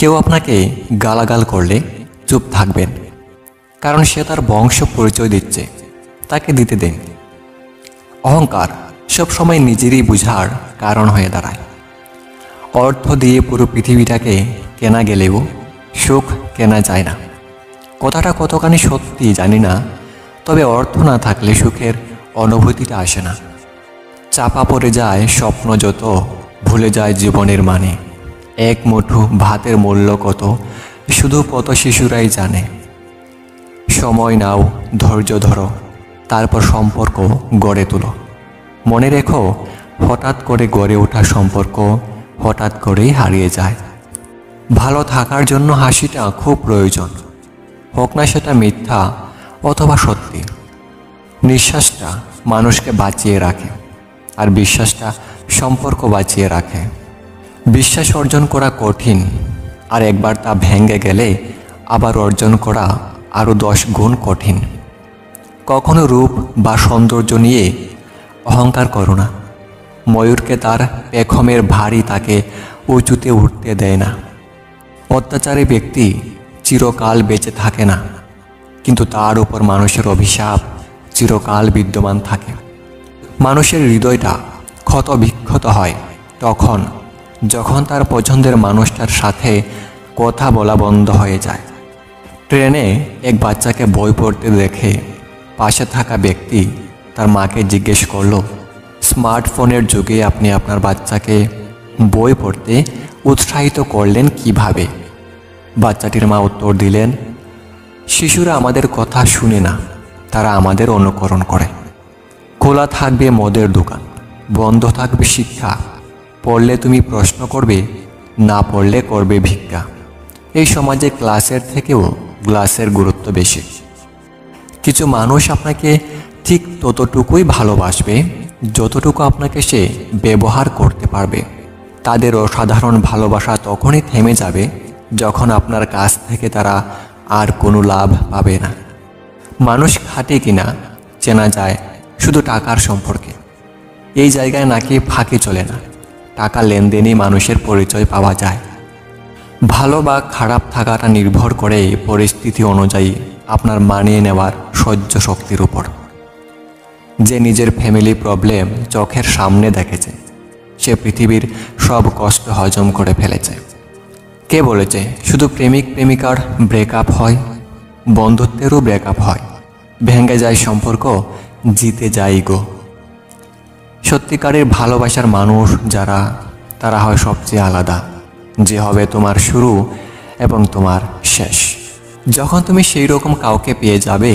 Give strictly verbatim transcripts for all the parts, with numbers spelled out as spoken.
কেউ আপনাকে গালাগাল করলে চুপ থাকবেন, কারণ সে তার বংশ পরিচয় দিচ্ছে, তাকে দিতে দিন। অহংকার সবসময় নিজেরই বোঝার কারণ হয়ে দাঁড়ায়। অর্থ দিয়ে পুরো পৃথিবীটাকে কেনা গেলেও সুখ কেনা যায় না। কথাটা কতখানি সত্যি জানি না, তবে অর্থ না থাকলে সুখের অনুভূতিটা আসে না। চাপা পড়ে যায় স্বপ্ন যত, ভুলে যায় জীবনের মানে। এক মুঠো ভাতের মূল্য কত শুধু পথ শিশুরাই জানে। সময় নাও, ধৈর্য ধরো, তারপর সম্পর্ক গড়ে তোলো। মনে রেখো, হঠাৎ করে গড়ে ওঠা সম্পর্ক হঠাৎ করেই হারিয়ে যায়। ভালো থাকার জন্য হাসিটা খুব প্রয়োজন, হোক না সেটা মিথ্যা অথবা সত্যি। নিঃশ্বাসটা মানুষকে বাঁচিয়ে রাখে, আর বিশ্বাসটা সম্পর্ক বাঁচিয়ে রাখে। বিশ্বাস অর্জন করা কঠিন, আর একবার তা ভেঙে গেলে আবার অর্জন করা আরও দশ গুণ কঠিন। কখনো রূপ বা সৌন্দর্য নিয়ে অহংকার করো না। ময়ূরকে তার পেখমের ভারী তাকে উঁচুতে উঠতে দেয় না। অত্যাচারী ব্যক্তি চিরকাল বেঁচে থাকে না, কিন্তু তার উপর মানুষের অভিশাপ চিরকাল বিদ্যমান থাকে। মানুষের হৃদয়টা ক্ষত বিক্ষত হয় তখন, যখন তার পছন্দের মানুষটার সাথে কথা বলা বন্ধ হয়ে যায়। ট্রেনে এক বাচ্চাকে বই পড়তে দেখে পাশে থাকা ব্যক্তি তার মাকে জিজ্ঞেস করল, স্মার্টফোনের যুগে আপনি আপনার বাচ্চাকে বই পড়তে উৎসাহিত করলেন কিভাবে? বাচ্চাটির মা উত্তর দিলেন, শিশুরা আমাদের কথা শুনে না, তারা আমাদের অনুকরণ করে। খোলা থাকবে মদের দোকান, বন্ধ থাকবে শিক্ষা। পড়লে তুমি প্রশ্ন করবে, না পড়লে করবে ভিক্ষা। এই সমাজে ক্লাসের থেকেও গ্লাসের গুরুত্ব বেশি। কিছু মানুষ আপনাকে ঠিক ততটুকুই ভালোবাসবে যতটুকু আপনাকে সে ব্যবহার করতে পারবে। তাদের অসাধারণ ভালোবাসা তখনই থেমে যাবে যখন আপনার কাছ থেকে তারা আর কোনো লাভ পাবে না। মানুষ খাটে কিনা চেনা যায় শুধু টাকার সম্পর্কে। এই জায়গায় নাকি ফাঁকি চলে না, টাকা লেনদেনই মানুষের পরিচয় পাওয়া যায়। ভালো বা খারাপ থাকাটা নির্ভর করে পরিস্থিতি অনুযায়ী আপনার মানিয়ে নেওয়ার সহ্য শক্তির উপর। যে নিজের ফ্যামিলি প্রবলেম চোখের সামনে দেখেছে, সে পৃথিবীর সব কষ্ট হজম করে ফেলেছে। কে বলেছে শুধু প্রেমিক প্রেমিকার ব্রেকআপ হয়? বন্ধুত্বেরও ব্রেকআপ হয়, ভেঙে যায় সম্পর্ক, জিতে যায় ইগো। সত্যিকারের ভালোবাসার মানুষ যারা, তারা হয় সবচেয়ে আলাদা, যে হবে তোমার শুরু এবং তোমার শেষ। যখন তুমি সেই রকম কাউকে পেয়ে যাবে,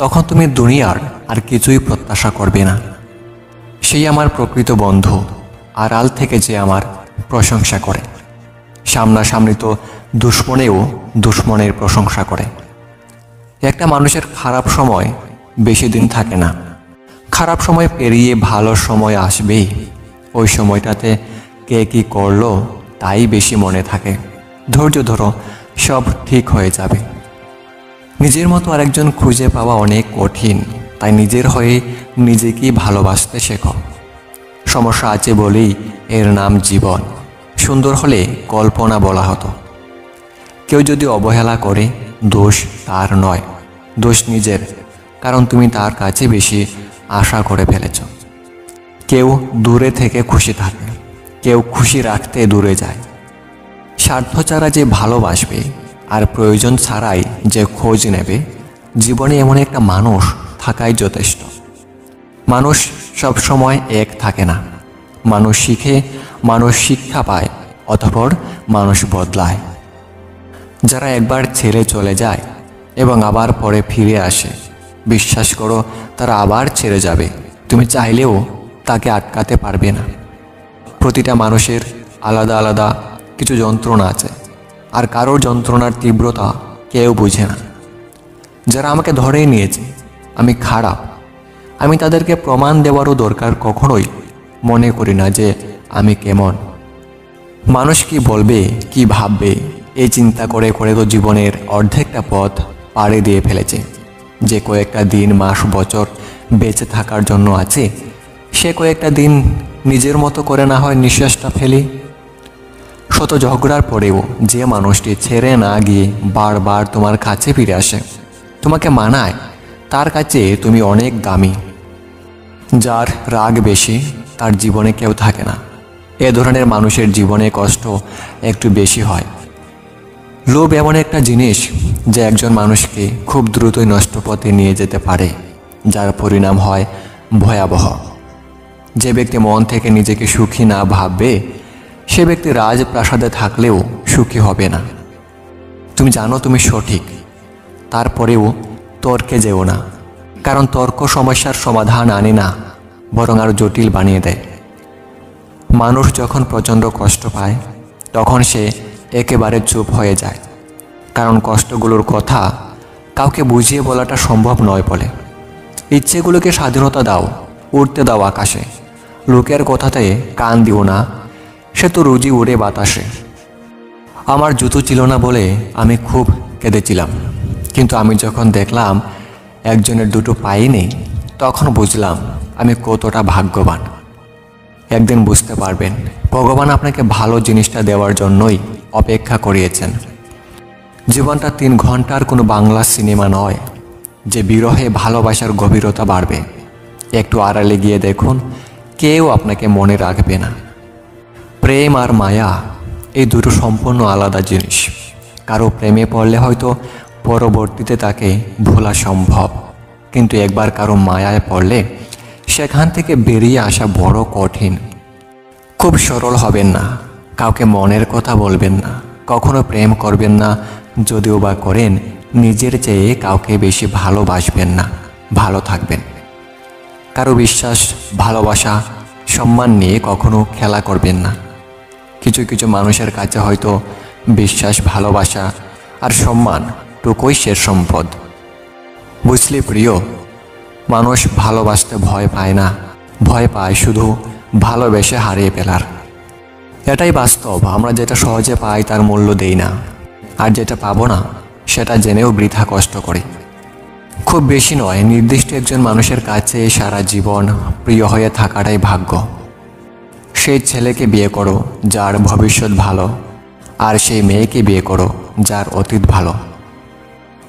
তখন তুমি দুনিয়ার আর কিছুই প্রত্যাশা করবে না। সেই আমার প্রকৃত বন্ধু, আড়াল থেকে যে আমার প্রশংসা করে, সামনাসামনি তো দুশ্মনেও দুশ্মনের প্রশংসা করে। একটা মানুষের খারাপ সময় বেশি দিন থাকে না। খারাপ সময় পেরিয়ে ভালো সময় আসবেই। ওই সময়টাতে কে কী করলো তাই বেশি মনে থাকে। ধৈর্য ধরো, সব ঠিক হয়ে যাবে। নিজের মতো আরেকজন খুঁজে পাওয়া অনেক কঠিন, তাই নিজের হয়ে নিজেকেই ভালোবাসতে শেখো। সমস্যা আছে বলেই এর নাম জীবন। সুন্দর হলে কল্পনা বলা হতো। কেউ যদি অবহেলা করে, দোষ তার নয়, দোষ নিজের, কারণ তুমি তার কাছে বেশি আশা করে ফেলেছ। কেউ দূরে থেকে খুশি থাকে, কেউ খুশি রাখতে দূরে যায়। স্বার্থ ছাড়া যে ভালোবাসবে, আর প্রয়োজন ছাড়াই যে খোঁজ নেবে, জীবনে এমন একটা মানুষ থাকাই যথেষ্ট। মানুষ সবসময় এক থাকে না। মানুষ শিখে, মানুষ শিক্ষা পায়, অতঃপর মানুষ বদলায়। যারা একবার ছেড়ে চলে যায় এবং আবার পরে ফিরে আসে, বিশ্বাস করো তারা আবার ছেড়ে যাবে। তুমি চাইলেও তাকে আটকাতে পারবে না। প্রতিটা মানুষের আলাদা আলাদা কিছু যন্ত্রণা আছে, আর কারোর যন্ত্রণার তীব্রতা কেউ বোঝে না। যারা আমাকে ধরেই নিয়েছে আমি খারাপ, আমি তাদেরকে প্রমাণ দেওয়ারও দরকার কখনোই মনে করি না যে আমি কেমন। মানুষ কি বলবে, কি ভাববে, এই চিন্তা করে করে তো জীবনের অর্ধেকটা পথ পাড়ি দিয়ে ফেলেছে। যে কয়েকটা দিন, মাস, বছর বেঁচে থাকার জন্য আছে, সে কয়েকটা দিন নিজের মতো করে না হয় নিঃশ্বাসটা ফেলি। শত ঝগড়ার পরেও যে মানুষটি ছেড়ে না গিয়ে বারবার তোমার কাছে ফিরে আসে, তোমাকে মানায়, তার কাছে তুমি অনেক দামি। যার রাগ বেশি তার জীবনে কেউ থাকে না। এ ধরনের মানুষের জীবনে কষ্ট একটু বেশি হয়। লোভ এমন একটা জিনিস যে একজন মানুষকে খুব দ্রুতই নষ্ট পথে নিয়ে যেতে পারে, যার পরিণাম হয় ভয়াবহ। যে ব্যক্তি মন থেকে নিজেকে সুখী না ভাববে, সে ব্যক্তি রাজপ্রাসাদে থাকলেও সুখী হবে না। তুমি জানো তুমি সঠিক, তারপরেও তর্কে যেও না, কারণ তর্ক সমস্যার সমাধান আনে না, বরং আরও জটিল বানিয়ে দেয়। মানুষ যখন প্রচণ্ড কষ্ট পায় তখন সে একেবারে চুপ হয়ে যায়, কারণ কষ্টগুলোর কথা কাউকে বুঝিয়ে বলাটা সম্ভব নয় বলে। ইচ্ছেগুলোকে স্বাধীনতা দাও, উড়তে দাও আকাশে। লোকের কথাতে কান দিও না, সে তো রুজি উড়ে বাতাসে। আমার জুতো ছিল না বলে আমি খুব কেঁদেছিলাম, কিন্তু আমি যখন দেখলাম একজনের দুটো পাই নেই, তখন বুঝলাম আমি কতটা ভাগ্যবান। একদিন বুঝতে পারবেন ভগবান আপনাকে ভালো জিনিসটা দেওয়ার জন্যই অপেক্ষা করিয়েছেন। জীবনটা তিন ঘন্টার কোনো বাংলা সিনেমা নয় যে বিরহে ভালোবাসার গভীরতা বাড়বে। একটু আড়ালে গিয়ে দেখুন, কেউ আপনাকে মনে রাখবে না। প্রেম আর মায়া এই দুটো সম্পূর্ণ আলাদা জিনিস। কারো প্রেমে পড়লে হয়তো পরবর্তীতে তাকে ভোলা সম্ভব, কিন্তু একবার কারো মায়ায় পড়লে সেখান থেকে বেরিয়ে আসা বড় কঠিন। খুব সরল হবেন না, কাউকে মনের কথা বলবেন না, কখনো প্রেম করবেন না, যদিও বা করেন নিজের চেয়ে কাউকে বেশি ভালোবাসবেন না। ভালো থাকবেন। কারো বিশ্বাস, ভালোবাসা, সম্মান নিয়ে কখনো খেলা করবেন না। কিছু কিছু মানুষের কাছে হয়তো বিশ্বাস, ভালোবাসা আর সম্মান টুকুই শেষ সম্পদ। বুঝলি প্রিয়, মানুষ ভালোবাসতে ভয় পায় না, ভয় পায় শুধু ভালোবেসে হারিয়ে ফেলার। এটাই বাস্তব। আমরা যেটা সহজে পাই তার মূল্য দেই না, আর যেটা পাবো না সেটা জেনেও বৃথা কষ্ট করি। খুব বেশি নয়, নির্দিষ্ট একজন মানুষের কাছে সারা জীবন প্রিয় হয়ে থাকাটাই ভাগ্য। সেই ছেলেকে বিয়ে করো যার ভবিষ্যৎ ভালো, আর সেই মেয়েকে বিয়ে করো যার অতীত ভালো।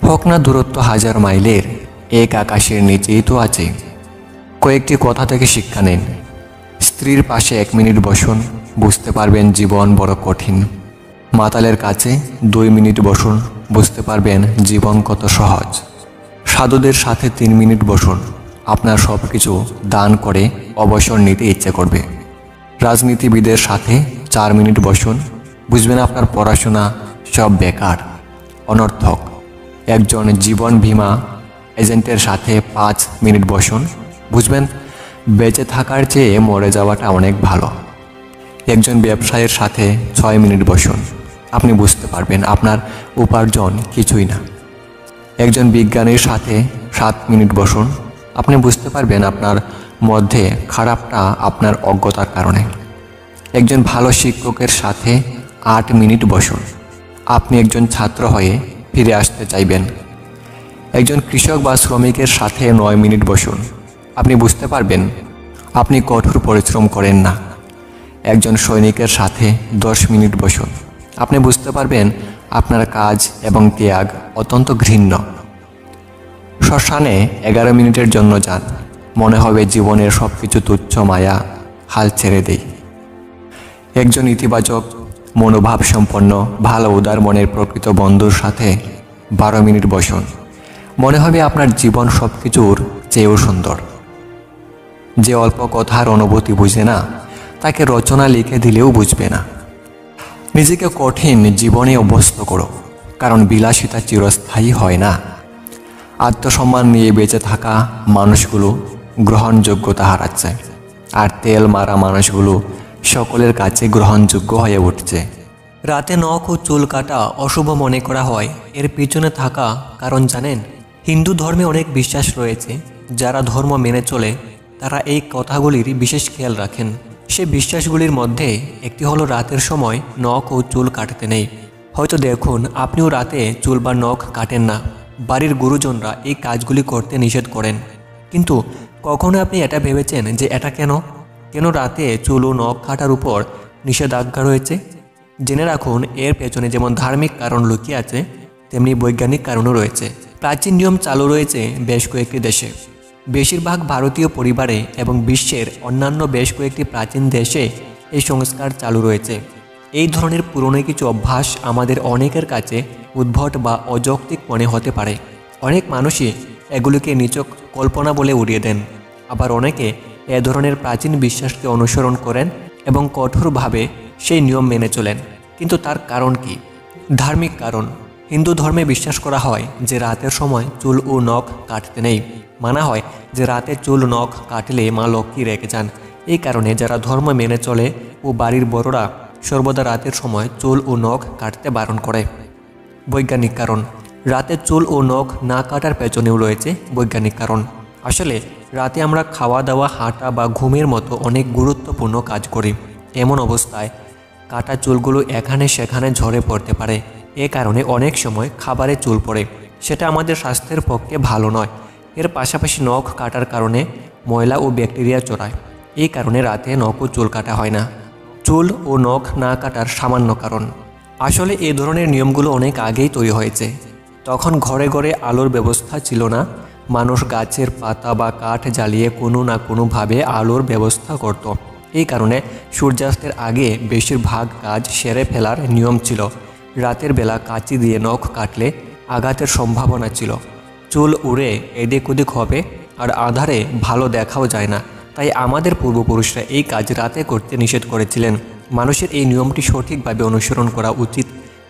হোক না দূরত্ব হাজার মাইলের, এক আকাশের নিচেই তো আছে। কয়েকটি কথা থেকে শিক্ষা নিন। স্ত্রীর পাশে এক মিনিট বসুন, বুঝতে পারবেন জীবন বড় কঠিন। মাতালের কাছে দুই মিনিট বসুন, বুঝতে পারবেন জীবন কত সহজ। সাধুদের সাথে তিন মিনিট বসুন, আপনার সব কিছু দান করে অবসর নিতে ইচ্ছে করবে। রাজনীতিবিদের সাথে চার মিনিট বসুন, বুঝবেন আপনার পড়াশোনা সব বেকার, অনর্থক। একজন জীবন বীমা এজেন্টের সাথে পাঁচ মিনিট বসুন, বুঝবেন বেঁচে থাকার চেয়ে মরে যাওয়াটা অনেক ভালো। একজন ব্যবসায়ীর সাথে ছয় মিনিট বসুন, আপনি বুঝতে পারবেন আপনার উপার্জন কিছুই না। একজন বিজ্ঞানীর সাথে সাত মিনিট বসুন, আপনি বুঝতে পারবেন আপনার মধ্যে খারাপটা আপনার অজ্ঞতার কারণে। একজন ভালো শিক্ষকের সাথে আট মিনিট বসুন, আপনি একজন ছাত্র হয়ে ফিরে আসতে চাইবেন। একজন কৃষক বা শ্রমিকের সাথে নয় মিনিট বসুন, আপনি বুঝতে পারবেন আপনি কঠোর পরিশ্রম করেন না। একজন সৈনিকের সাথে দশ মিনিট বসুন, আপনি বুঝতে পারবেন আপনার কাজ এবং ত্যাগ অত্যন্ত ঘৃণ্য। শ্মশানে এগারো মিনিটের জন্য যান, মনে হবে জীবনের সব কিছু তুচ্ছ মায়া, হাল ছেড়ে দেই। একজন ইতিবাচক মনোভাব সম্পন্ন ভালো উদার মনের প্রকৃত বন্ধুর সাথে বারো মিনিট বসুন, মনে হবে আপনার জীবন সব কিছুর চেয়েও সুন্দর। যে অল্প কথার অনুভূতি বুঝে না, তাকে রচনা লিখে দিলেও বুঝবে না। নিজেকে কঠিন জীবনে অভ্যস্ত করো, কারণ বিলাসিতা চিরস্থায়ী হয় না। আত্মসম্মান নিয়ে বেঁচে থাকা মানুষগুলো গ্রহণযোগ্যতা হারাচ্ছে, আর তেল মারা মানুষগুলো সকলের কাছে গ্রহণযোগ্য হয়ে উঠছে। রাতে নখ ও চুল কাটা অশুভ মনে করা হয়। এর পিছনে থাকা কারণ জানেন? হিন্দু ধর্মে অনেক বিশ্বাস রয়েছে। যারা ধর্ম মেনে চলে তারা এই কথাগুলির বিশেষ খেয়াল রাখেন। সে বিশ্বাসগুলির মধ্যে একটি হলো রাতের সময় নখ ও চুল কাটতে নেই। হয়তো দেখুন আপনিও রাতে চুল বা নখ কাটেন না। বাড়ির গুরুজনরা এই কাজগুলি করতে নিষেধ করেন। কিন্তু কখনো আপনি এটা ভেবেছেন যে এটা কেন? কেন রাতে চুল ও নখ কাটার উপর নিষেধাজ্ঞা রয়েছে? জেনে রাখুন এর পেছনে যেমন ধার্মিক কারণ লুকিয়ে আছে তেমনি বৈজ্ঞানিক কারণও রয়েছে। প্রাচীন নিয়ম চালু রয়েছে বেশ কয়েকটি দেশে। বেশিরভাগ ভারতীয় পরিবারে এবং বিশ্বের অন্যান্য বেশ কয়েকটি প্রাচীন দেশে এই সংস্কার চালু রয়েছে। এই ধরনের পুরনো কিছু অভ্যাস আমাদের অনেকের কাছে উদ্ভট বা অযৌক্তিক মনে হতে পারে। অনেক মানুষই এগুলিকে নিছক কল্পনা বলে উড়িয়ে দেন। আবার অনেকে এ ধরনের প্রাচীন বিশ্বাসকে অনুসরণ করেন এবং কঠোরভাবে সেই নিয়ম মেনে চলেন। কিন্তু তার কারণ কি? ধার্মিক কারণ। হিন্দু ধর্মে বিশ্বাস করা হয় যে রাতের সময় চুল ও নখ কাটতে নেই। মানা হয় যে রাতে চুল নখ কাটলে মা লক্ষ্মী রেগে যান। এই কারণে যারা ধর্ম মেনে চলে ও বাড়ির বড়রা সর্বদা রাতের সময় চুল ও নখ কাটতে বারণ করে। বৈজ্ঞানিক কারণ। রাতে চুল ও নখ না কাটার পেছনেও রয়েছে বৈজ্ঞানিক কারণ। আসলে রাতে আমরা খাওয়া দাওয়া, হাঁটা বা ঘুমের মতো অনেক গুরুত্বপূর্ণ কাজ করি। এমন অবস্থায় কাটা চুলগুলো এখানে সেখানে ঝরে পড়তে পারে। এ কারণে অনেক সময় খাবারে চুল পড়ে, সেটা আমাদের স্বাস্থ্যের পক্ষে ভালো নয়। এর পাশাপাশি নখ কাটার কারণে ময়লা ও ব্যাকটেরিয়া চড়ায়। এই কারণে রাতে নখ ও চুল কাটা হয় না। চুল ও নখ না কাটার সামান্য কারণ। আসলে এ ধরনের নিয়মগুলো অনেক আগেই তৈরি হয়েছে। তখন ঘরে ঘরে আলোর ব্যবস্থা ছিল না। মানুষ গাছের পাতা বা কাঠ জ্বালিয়ে কোনো না কোনোভাবে আলোর ব্যবস্থা করত। এই কারণে সূর্যাস্তের আগে বেশিরভাগ কাজ সেরে ফেলার নিয়ম ছিল। রাতের বেলা কাঁচি দিয়ে নখ কাটলে আঘাতের সম্ভাবনা ছিল। চুল উড়ে এদিক ওদিক হবে আর আধারে ভালো দেখাও যায় না। তাই আমাদের পূর্বপুরুষরা এই কাজ রাতে করতে নিষেধ করেছিলেন। মানুষের এই নিয়মটি সঠিকভাবে অনুসরণ করা উচিত,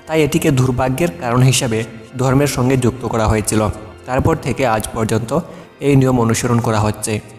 তাই এটিকে দুর্ভাগ্যের কারণ হিসাবে ধর্মের সঙ্গে যুক্ত করা হয়েছিল। তারপর থেকে আজ পর্যন্ত এই নিয়ম অনুসরণ করা হচ্ছে।